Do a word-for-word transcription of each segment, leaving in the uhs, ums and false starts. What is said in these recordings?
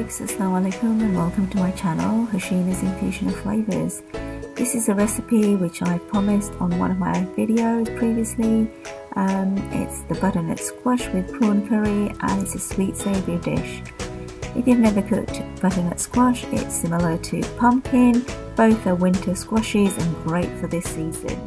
folks, Assalamu alaikum and welcome to my channel Husheana's Infusion of Flavors. This is a recipe which I promised on one of my videos previously. Um, it's the butternut squash with prawn curry, and it's a sweet savoury dish. If you've never cooked butternut squash, it's similar to pumpkin. Both are winter squashes and great for this season.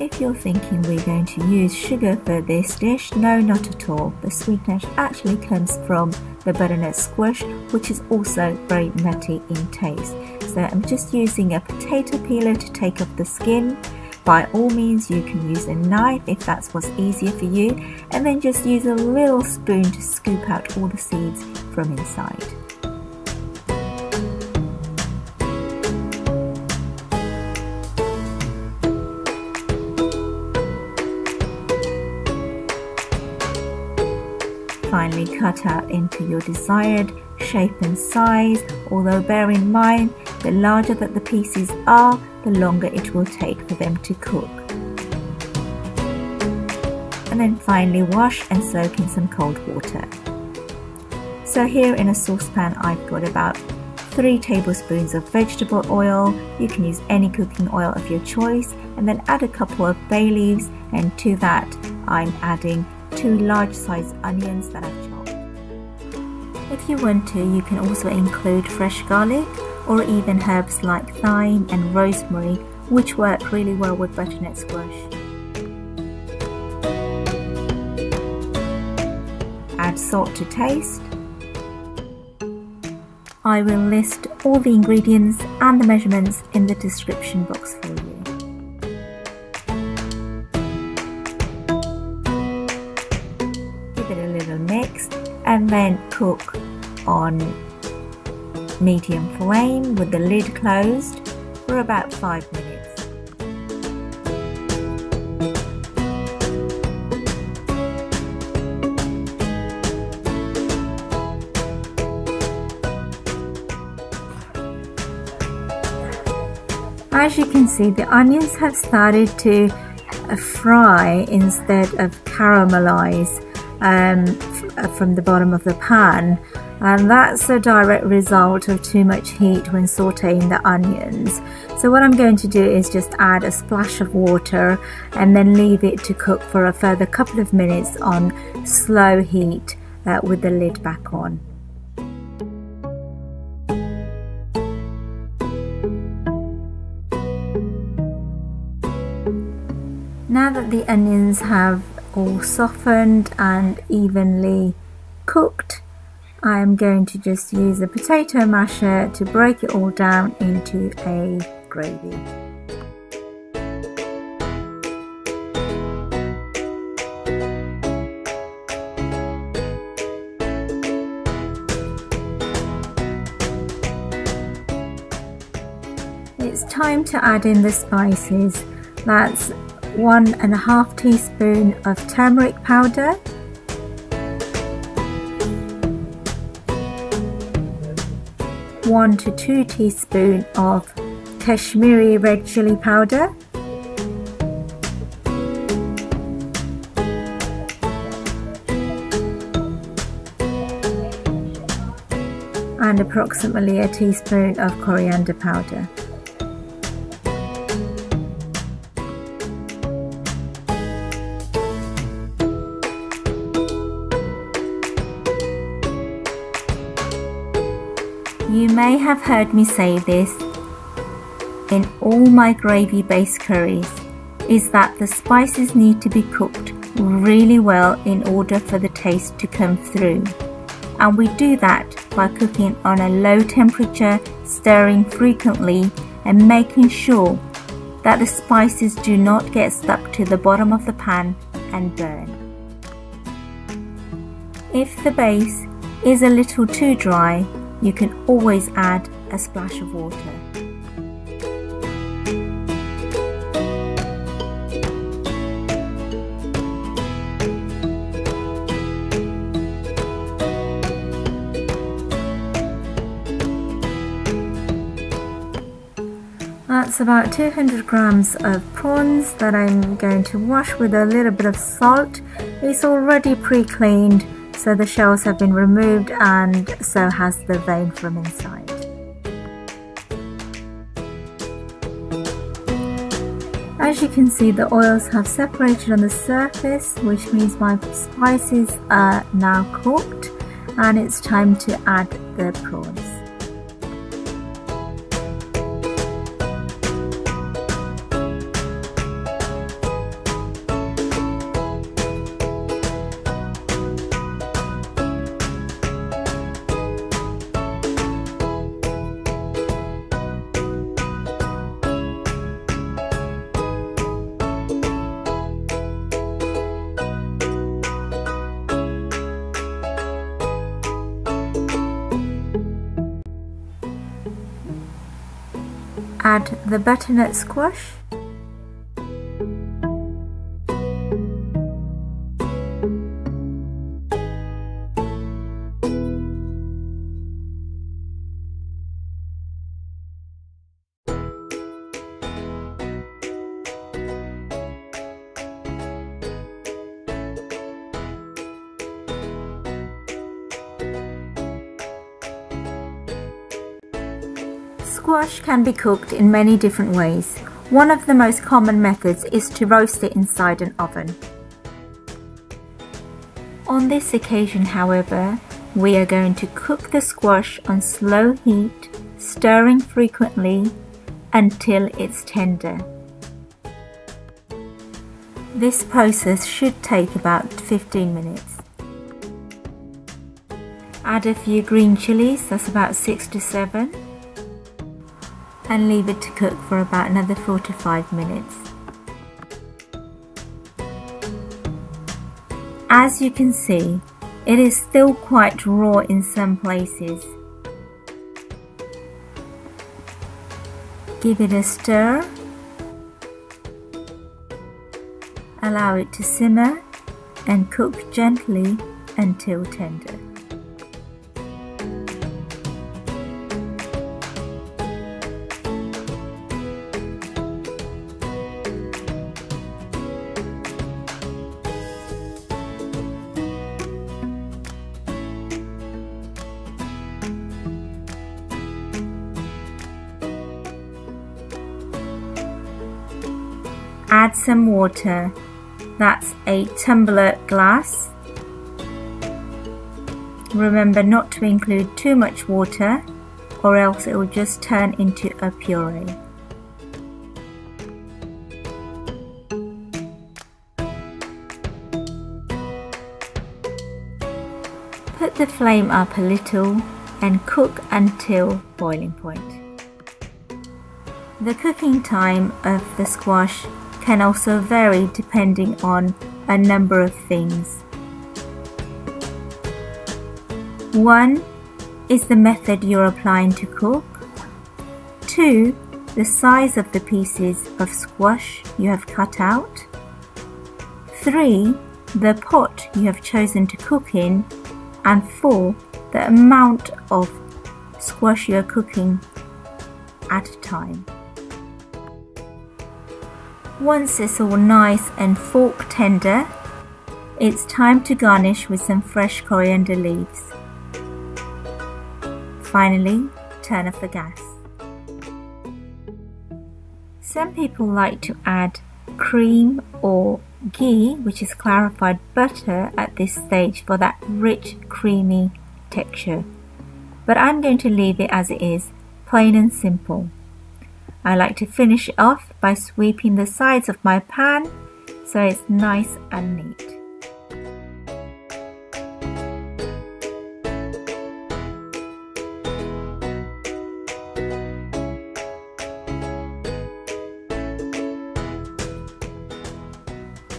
If you're thinking we're going to use sugar for this dish, no, not at all. The sweetness actually comes from the butternut squash, which is also very nutty in taste. So I'm just using a potato peeler to take off the skin. By all means, you can use a knife if that's what's easier for you, and then just use a little spoon to scoop out all the seeds from inside. Finally, cut out into your desired shape and size, although bear in mind the larger that the pieces are, the longer it will take for them to cook. And then finally wash and soak in some cold water. So here in a saucepan I've got about three tablespoons of vegetable oil. You can use any cooking oil of your choice, and then add a couple of bay leaves, and to that I'm adding two large sized onions that I've chopped. If you want to, you can also include fresh garlic or even herbs like thyme and rosemary, which work really well with butternut squash. Add salt to taste. I will list all the ingredients and the measurements in the description box for you. Mix and then cook on medium flame with the lid closed for about five minutes. As you can see, the onions have started to fry instead of caramelize Um, from the bottom of the pan, and that's a direct result of too much heat when sauteing the onions. So what I'm going to do is just add a splash of water and then leave it to cook for a further couple of minutes on slow heat uh, with the lid back on. Now that the onions have all softened and evenly cooked, I am going to just use a potato masher to break it all down into a gravy. It's time to add in the spices. That's one and a half teaspoon of turmeric powder, one to two teaspoons of Kashmiri red chilli powder, and approximately a teaspoon of coriander powder. You may have heard me say this in all my gravy based curries, is that the spices need to be cooked really well in order for the taste to come through, and we do that by cooking on a low temperature, stirring frequently and making sure that the spices do not get stuck to the bottom of the pan and burn. If the base is a little too dry, you can always add a splash of water. That's about two hundred grams of prawns that I'm going to wash with a little bit of salt. It's already pre-cleaned So the shells have been removed and so has the vein from inside. As you can see, the oils have separated on the surface, which means my spices are now cooked and it's time to add the prawns. Add the butternut squash, Squash can be cooked in many different ways. One of the most common methods is to roast it inside an oven. On this occasion, however, we are going to cook the squash on slow heat, stirring frequently until it's tender. This process should take about fifteen minutes. Add a few green chilies, that's about six to seven. And leave it to cook for about another four to five minutes. As you can see, it is still quite raw in some places. Give it a stir, allow it to simmer and cook gently until tender. Add some water, that's a tumbler glass. Remember not to include too much water or else it will just turn into a puree. Put the flame up a little and cook until boiling point. The cooking time of the squash can also vary depending on a number of things. One is the method you're applying to cook. Two, the size of the pieces of squash you have cut out. Three, the pot you have chosen to cook in. And four, the amount of squash you are cooking at a time. Once it's all nice and fork tender, it's time to garnish with some fresh coriander leaves. Finally, turn off the gas. Some people like to add cream or ghee, which is clarified butter, at this stage for that rich, creamy texture. But I'm going to leave it as it is, plain and simple. I like to finish it off by sweeping the sides of my pan so it's nice and neat.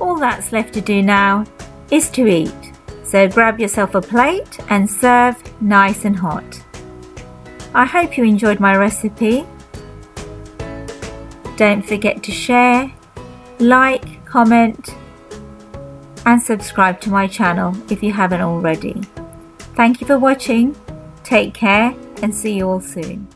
All that's left to do now is to eat. So grab yourself a plate and serve nice and hot. I hope you enjoyed my recipe. Don't forget to share, like, comment, and subscribe to my channel if you haven't already. Thank you for watching, take care, and see you all soon.